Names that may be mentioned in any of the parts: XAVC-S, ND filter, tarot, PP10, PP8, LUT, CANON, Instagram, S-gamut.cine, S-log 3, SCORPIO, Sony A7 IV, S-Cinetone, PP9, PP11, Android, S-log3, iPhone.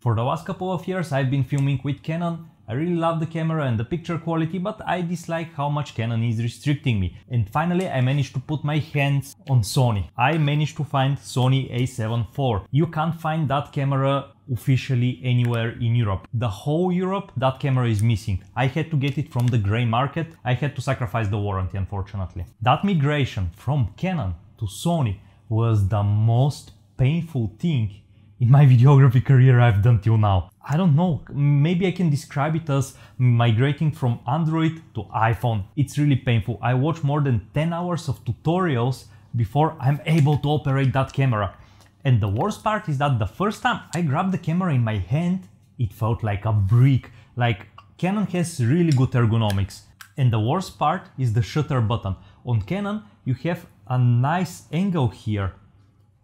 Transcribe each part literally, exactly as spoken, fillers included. For the last couple of years I've been filming with Canon. I really love the camera and the picture quality, but I dislike how much Canon is restricting me. And finally I managed to put my hands on Sony. I managed to find Sony A seven four. You can't find that camera officially anywhere in Europe. The whole Europe, that camera is missing. I had to get it from the grey market. I had to sacrifice the warranty, unfortunately. That migration from Canon to Sony was the most painful thing in my videography career I've done till now. I don't know, maybe I can describe it as migrating from Android to iPhone. It's really painful. I watch more than ten hours of tutorials before I'm able to operate that camera. And the worst part is that the first time I grabbed the camera in my hand, it felt like a brick. Like, Canon has really good ergonomics. And the worst part is the shutter button. On Canon, you have a nice angle here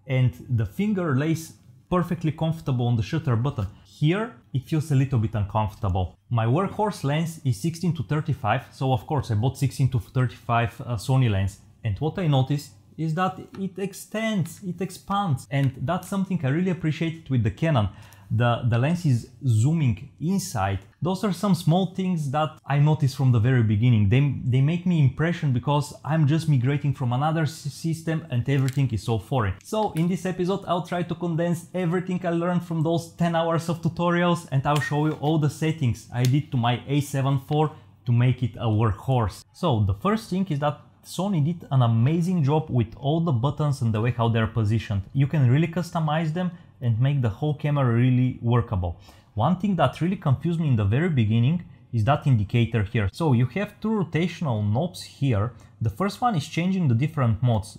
and the finger lays perfectly comfortable on the shutter button. Here it feels a little bit uncomfortable. My workhorse lens is sixteen to thirty-five, so of course I bought sixteen to thirty-five uh, Sony lens, and what I noticed is that it extends, it expands, and that's something I really appreciated with the Canon. The, the lens is zooming inside. Those are some small things that I noticed from the very beginning. They, they make me impression because I'm just migrating from another system and everything is so foreign. So in this episode, I'll try to condense everything I learned from those ten hours of tutorials, and I'll show you all the settings I did to my A seven four to make it a workhorse. So the first thing is that Sony did an amazing job with all the buttons and the way how they're positioned. You can really customize them and make the whole camera really workable. One thing that really confused me in the very beginning is that indicator here. So you have two rotational knobs here. The first one is changing the different modes,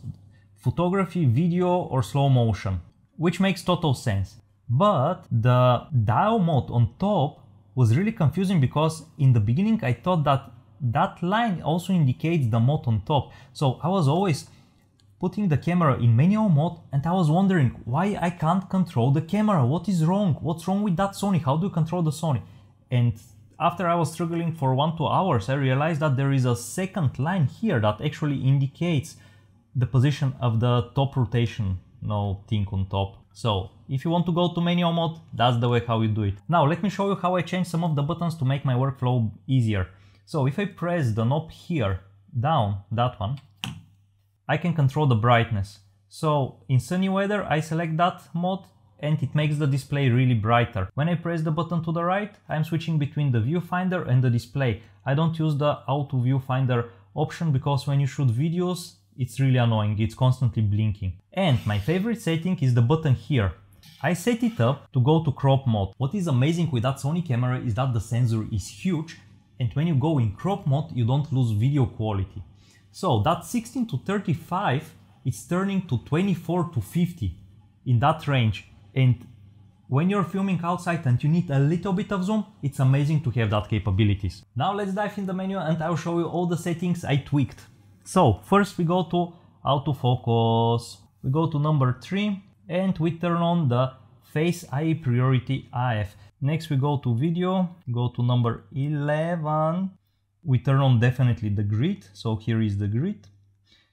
photography, video or slow motion, which makes total sense. But the dial mode on top was really confusing because in the beginning I thought that that line also indicates the mode on top. So I was always putting the camera in manual mode and I was wondering why I can't control the camera. What is wrong? What's wrong with that Sony? How do you control the Sony? And after I was struggling for one, two hours, I realized that there is a second line here that actually indicates the position of the top rotation, no thing on top. So if you want to go to manual mode, that's the way how you do it. Now let me show you how I change some of the buttons to make my workflow easier. So if I press the knob here, down, that one, I can control the brightness. So in sunny weather I select that mode and it makes the display really brighter. When I press the button to the right, I'm switching between the viewfinder and the display. I don't use the auto viewfinder option because when you shoot videos it's really annoying, it's constantly blinking. And my favorite setting is the button here. I set it up to go to crop mode. What is amazing with that Sony camera is that the sensor is huge, and when you go in crop mode you don't lose video quality. So that sixteen to thirty-five is turning to twenty-four to fifty, in that range, and when you're filming outside and you need a little bit of zoom, it's amazing to have that capabilities. Now let's dive in the menu and I'll show you all the settings I tweaked. So first we go to autofocus, we go to number three and we turn on the Face I E Priority A F. Next we go to video, go to number eleven, we turn on definitely the grid, so here is the grid.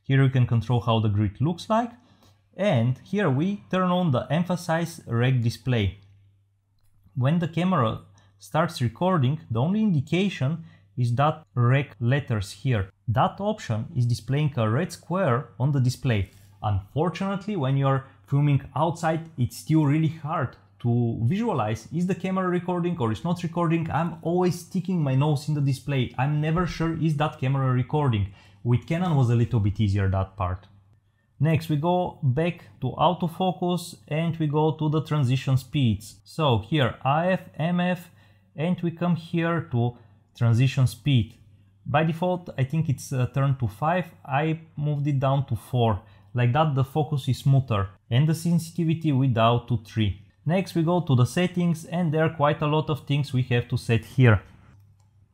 Here you can control how the grid looks like, and here we turn on the emphasize rec display. When the camera starts recording, the only indication is that rec letters here. That option is displaying a red square on the display. Unfortunately, when you're filming outside, it's still really hard to visualize, is the camera recording or is not recording. I'm always sticking my nose in the display. I'm never sure is that camera recording. With Canon was a little bit easier that part. Next we go back to autofocus and we go to the transition speeds. So here A F, M F, and we come here to transition speed. By default I think it's uh, turned to five, I moved it down to four. Like that the focus is smoother, and the sensitivity we down to three. Next we go to the settings, and there are quite a lot of things we have to set here.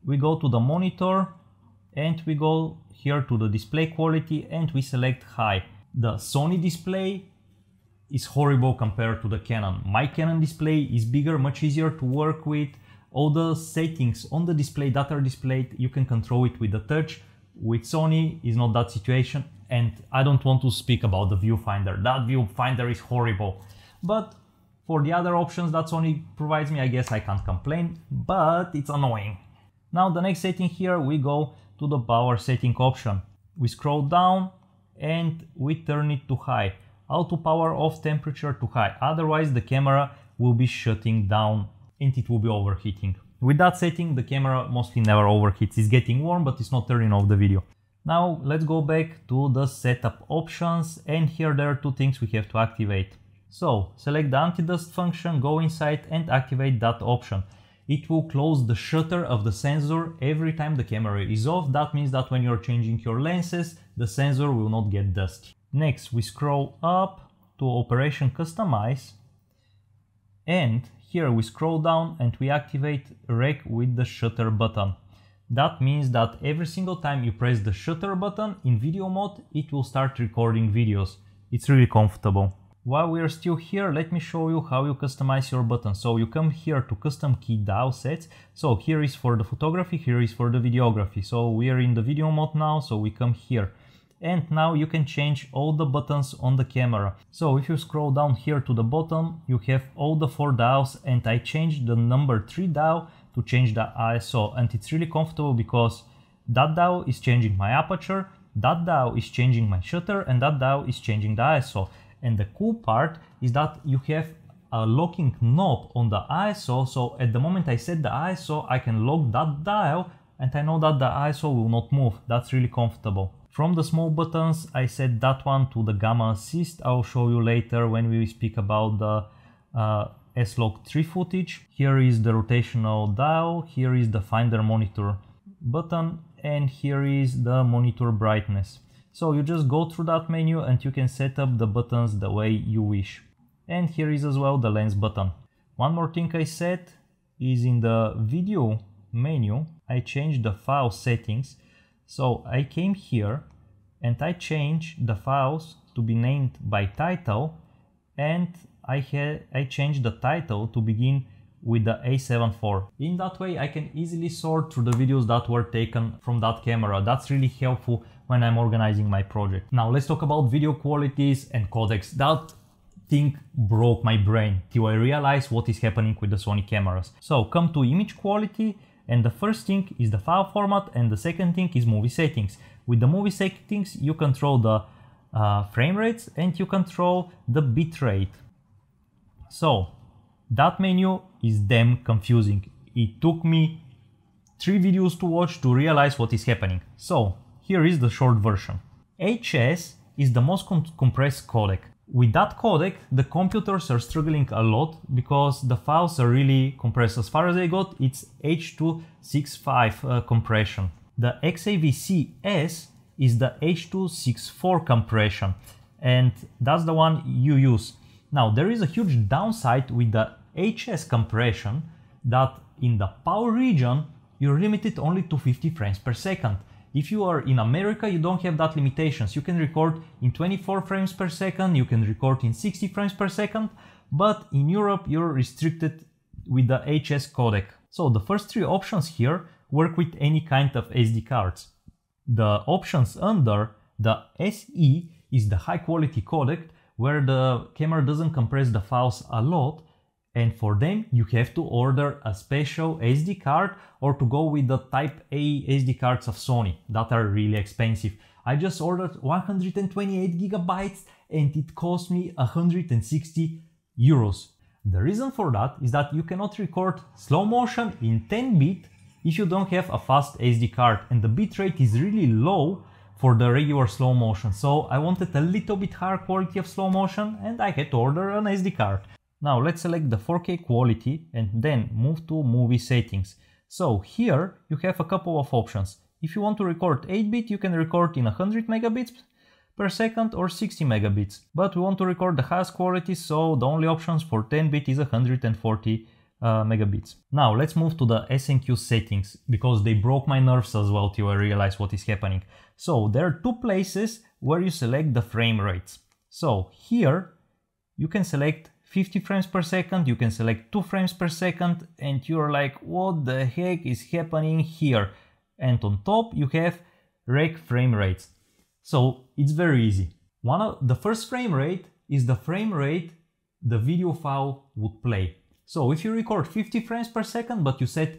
We go to the monitor and we go here to the display quality and we select high. The Sony display is horrible compared to the Canon. My Canon display is bigger, much easier to work with. All the settings on the display that are displayed, you can control it with the touch. With Sony is not that situation, and I don't want to speak about the viewfinder. That viewfinder is horrible. But For the other options that Sony provides me, I guess I can't complain, but it's annoying. Now the next setting here, we go to the power setting option. We scroll down and we turn it to high. Auto power off, temperature to high, otherwise the camera will be shutting down and it will be overheating. With that setting, the camera mostly never overheats. It's getting warm, but it's not turning off the video. Now let's go back to the setup options, and here there are two things we have to activate. So select the anti-dust function, go inside and activate that option. It will close the shutter of the sensor every time the camera is off. That means that when you're changing your lenses, the sensor will not get dusty. Next, we scroll up to Operation Customize, and here we scroll down and we activate Rec with the shutter button. That means that every single time you press the shutter button in video mode, it will start recording videos. It's really comfortable. While we are still here, let me show you how you customize your button. So you come here to custom key dial sets. So here is for the photography, here is for the videography. So we are in the video mode now, so we come here. And now you can change all the buttons on the camera. So if you scroll down here to the bottom, you have all the four dials, and I changed the number three dial to change the I S O, and it's really comfortable because that dial is changing my aperture, that dial is changing my shutter, and that dial is changing the I S O. And the cool part is that you have a locking knob on the I S O, so at the moment I set the I S O, I can lock that dial and I know that the I S O will not move. That's really comfortable. From the small buttons, I set that one to the Gamma Assist. I'll show you later when we speak about the uh, S log three footage. Here is the rotational dial, here is the Finder Monitor button, and here is the monitor brightness. So you just go through that menu and you can set up the buttons the way you wish. And here is as well the lens button. One more thing I set is in the video menu, I changed the file settings. So I came here and I changed the files to be named by title, and I, had, I changed the title to begin with the A seven four. In that way I can easily sort through the videos that were taken from that camera. That's really helpful when I'm organizing my project. Now let's talk about video qualities and codecs. That thing broke my brain till I realized what is happening with the Sony cameras. So come to image quality, and the first thing is the file format, and the second thing is movie settings. With the movie settings you control the uh, frame rates and you control the bitrate. So that menu is damn confusing. It took me three videos to watch to realize what is happening. So here is the short version. H S is the most com compressed codec. With that codec, the computers are struggling a lot because the files are really compressed. As far as I got, it's H two sixty-five uh, compression. The X A V C S is the H two sixty-four compression, and that's the one you use. Now there is a huge downside with the H S compression, that in the power region you're limited only to fifty frames per second. If you are in America, you don't have that limitations. You can record in twenty-four frames per second, you can record in sixty frames per second, but in Europe you're restricted with the H S codec. So the first three options here work with any kind of S D cards. The options under the S E is the high quality codec, where the camera doesn't compress the files a lot, and for them you have to order a special S D card or to go with the type A S D cards of Sony that are really expensive. I just ordered one hundred twenty-eight gigabytes and it cost me one hundred sixty euros. The reason for that is that you cannot record slow motion in ten bit if you don't have a fast S D card, and the bitrate is really low for the regular slow motion. So I wanted a little bit higher quality of slow motion and I had to order an S D card. Now let's select the four K quality and then move to movie settings. So here you have a couple of options. If you want to record eight bit, you can record in one hundred megabits per second or sixty megabits. But we want to record the highest quality, so the only options for ten bit is one hundred forty Uh, megabits. Now let's move to the S N Q settings, because they broke my nerves as well till I realized what is happening. So there are two places where you select the frame rates. So here you can select fifty frames per second, you can select two frames per second, and you're like, what the heck is happening here? And on top you have rec frame rates. So it's very easy. One of the first frame rate is the frame rate the video file would play. So if you record fifty frames per second, but you set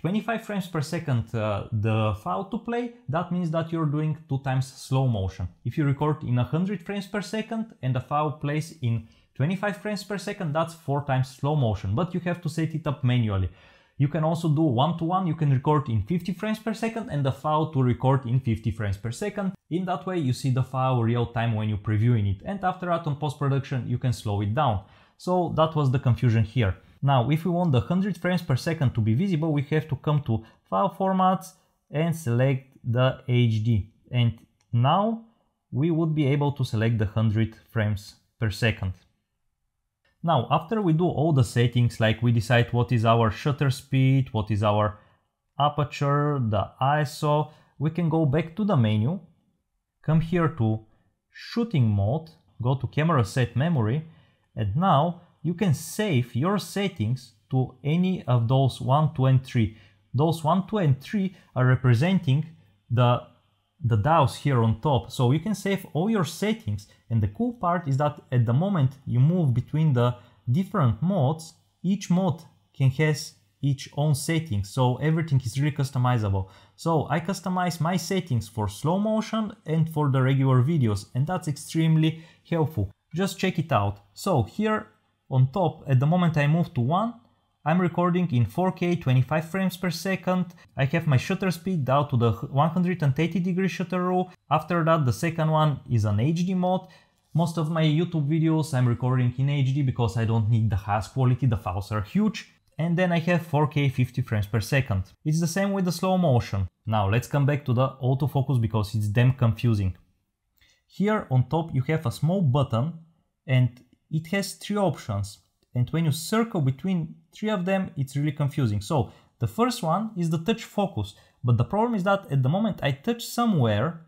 twenty-five frames per second uh, the file to play, that means that you're doing two times slow motion. If you record in one hundred frames per second and the file plays in twenty-five frames per second, that's four times slow motion, but you have to set it up manually. You can also do one-to-one, you can record in fifty frames per second and the file to record in fifty frames per second. In that way you see the file real time when you're previewing it, and after that on post-production you can slow it down. So that was the confusion here. Now if we want the one hundred frames per second to be visible, we have to come to file formats and select the H D, and now we would be able to select the one hundred frames per second. Now after we do all the settings, like we decide what is our shutter speed, what is our aperture, the I S O, we can go back to the menu, come here to shooting mode, go to camera set memory, and now you can save your settings to any of those one, two and three. Those one, two and three are representing the, the dials here on top. So you can save all your settings, and the cool part is that at the moment you move between the different modes, each mode can has each own settings, so everything is really customizable. So I customize my settings for slow motion and for the regular videos, and that's extremely helpful. Just check it out. So here on top, at the moment I move to one, I'm recording in four K, twenty-five frames per second. I have my shutter speed down to the one hundred eighty degree shutter rule. After that, the second one is an H D mode. Most of my YouTube videos I'm recording in H D because I don't need the highest quality, the files are huge. And then I have four K, fifty frames per second. It's the same with the slow motion. Now let's come back to the autofocus because it's damn confusing. Here on top you have a small button and it has three options, and when you circle between three of them it's really confusing. So the first one is the touch focus, but the problem is that at the moment I touch somewhere,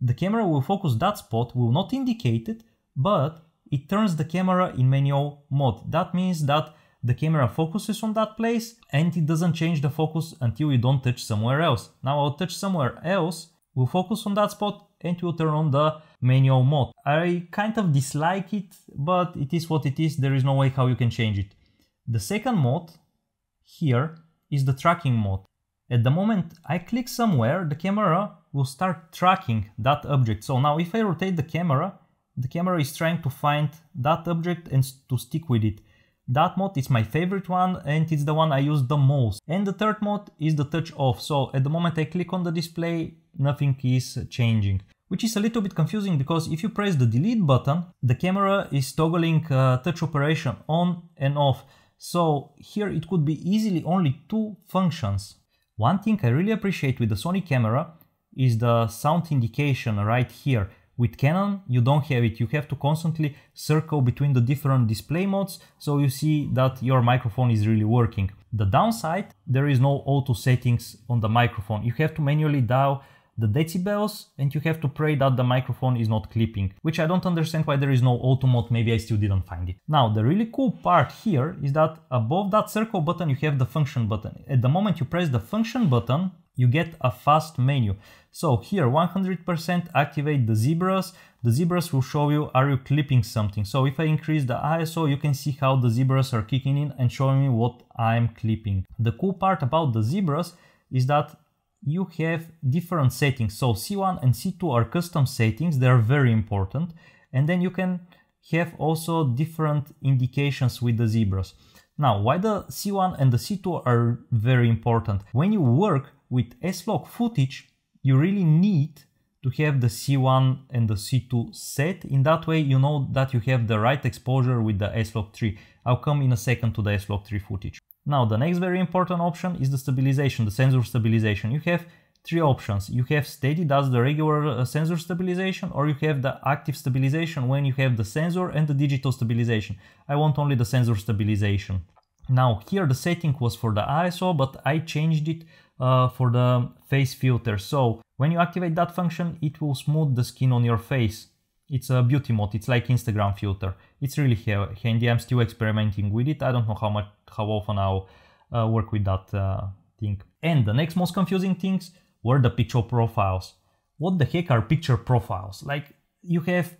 the camera will focus that spot, will not indicate it, but it turns the camera in manual mode. That means that the camera focuses on that place and it doesn't change the focus until you don't touch somewhere else. Now I'll touch somewhere else, we'll focus on that spot and we'll turn on the manual mode. I kind of dislike it, but it is what it is, there is no way how you can change it. The second mode here is the tracking mode. At the moment I click somewhere, the camera will start tracking that object. So now if I rotate the camera, the camera is trying to find that object and to stick with it. That mode is my favorite one and it's the one I use the most. And the third mode is the touch off. So at the moment I click on the display, nothing is changing. Which is a little bit confusing because if you press the delete button, the camera is toggling uh, touch operation on and off. So here it could be easily only two functions. One thing I really appreciate with the Sony camera is the sound indication right here. With Canon you don't have it, you have to constantly circle between the different display modes so you see that your microphone is really working. The downside, there is no auto settings on the microphone, you have to manually dial the decibels and you have to pray that the microphone is not clipping, which I don't understand why there is no auto mode, maybe I still didn't find it. Now the really cool part here is that above that circle button you have the function button. At the moment you press the function button you get a fast menu. So here one hundred percent activate the zebras, the zebras will show you are you clipping something. So if I increase the I S O you can see how the zebras are kicking in and showing me what I'm clipping. The cool part about the zebras is that you have different settings, so C one and C two are custom settings, they are very important, and then you can have also different indications with the zebras. Now why the C one and the C two are very important? When you work with S-log footage you really need to have the C one and the C two set, in that way you know that you have the right exposure with the S log three. I'll come in a second to the S log three footage. Now the next very important option is the stabilization, the sensor stabilization. You have three options, you have steady, that's the regular uh, sensor stabilization, or you have the active stabilization when you have the sensor and the digital stabilization. I want only the sensor stabilization. Now here the setting was for the I S O, but I changed it uh, for the face filter, so when you activate that function it will smooth the skin on your face. It's a beauty mode, it's like Instagram filter. It's really handy, I'm still experimenting with it, I don't know how much, how often I'll uh, work with that uh, thing. And the next most confusing things were the picture profiles. What the heck are picture profiles? Like you have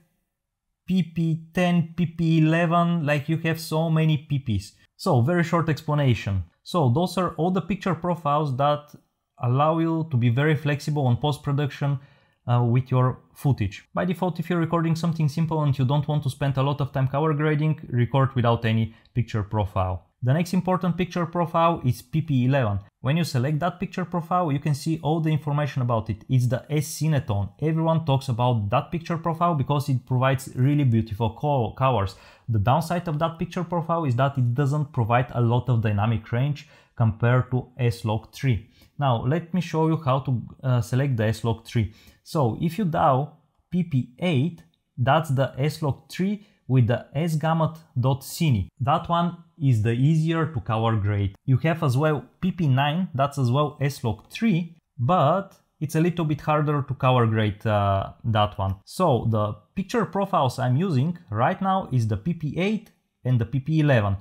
P P ten, P P eleven, like you have so many P Ps. So very short explanation. So those are all the picture profiles that allow you to be very flexible on post-production uh, with your footage. By default, if you're recording something simple and you don't want to spend a lot of time color grading, record without any picture profile. The next important picture profile is P P eleven. When you select that picture profile, you can see all the information about it. It's the S-Cinetone. Everyone talks about that picture profile because it provides really beautiful colors. The downside of that picture profile is that it doesn't provide a lot of dynamic range compared to S log three. Now, let me show you how to uh, select the S log three. So, if you dial P P eight, that's the S log three with the S gamut dot cine. That one is the easier to color grade. You have as well P P nine, that's as well S log three, but it's a little bit harder to color grade uh, that one. So the picture profiles I'm using right now is the P P eight and the P P eleven,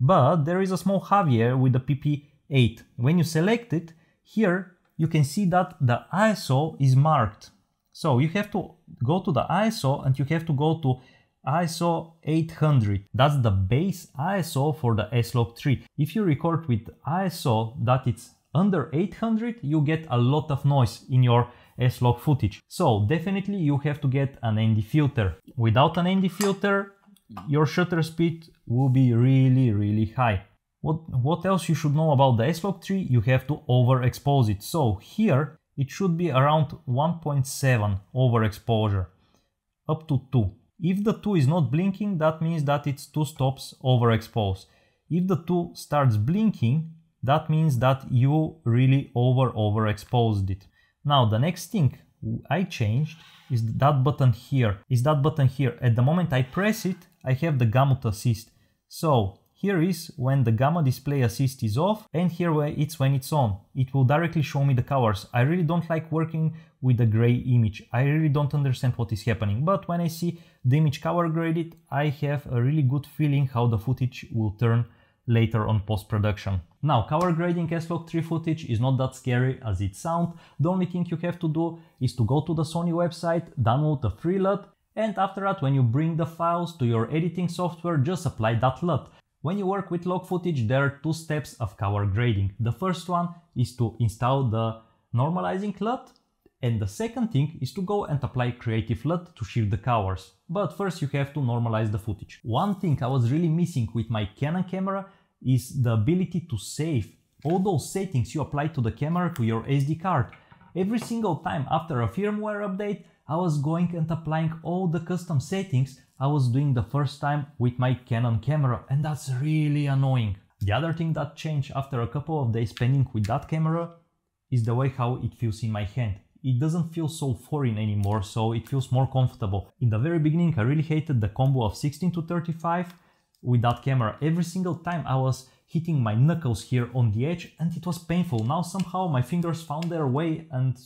but there is a small caveat with the P P eight. When you select it, here you can see that the I S O is marked. So you have to go to the I S O and you have to go to I S O eight hundred. That's the base I S O for the S log three. If you record with I S O that it's under eight hundred, you get a lot of noise in your S log footage. So definitely you have to get an N D filter. Without an N D filter, your shutter speed will be really, really high. What, what else you should know about the S log three? You have to overexpose it. So here it should be around one point seven overexposure, up to two. If the two is not blinking, that means that it's two stops overexposed. If the two starts blinking, that means that you really over overexposed it. Now the next thing I changed is that button here. Is that button here. At the moment I press it, I have the gamut assist. So here is when the gamma display assist is off, and here it's when it's on. It will directly show me the colors. I really don't like working with a gray image. I really don't understand what is happening, but when I see the image color graded, I have a really good feeling how the footage will turn later on post-production. Now, color grading S log three footage is not that scary as it sounds. The only thing you have to do is to go to the Sony website, download the free L U T, and after that, when you bring the files to your editing software, just apply that L U T. When you work with log footage, there are two steps of color grading. The first one is to install the normalizing L U T, and the second thing is to go and apply creative L U T to shift the colors. But first you have to normalize the footage. One thing I was really missing with my Canon camera is the ability to save all those settings you apply to the camera to your S D card. Every single time after a firmware update, I was going and applying all the custom settings I was doing the first time with my Canon camera, and that's really annoying. The other thing that changed after a couple of days spending with that camera is the way how it feels in my hand. It doesn't feel so foreign anymore, so it feels more comfortable. In the very beginning I really hated the combo of sixteen to thirty-five with that camera. Every single time I was hitting my knuckles here on the edge and it was painful. Now somehow my fingers found their way and,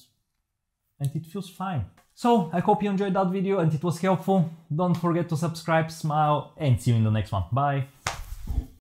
and it feels fine. So, I hope you enjoyed that video and it was helpful. Don't forget to subscribe, smile, and see you in the next one. Bye!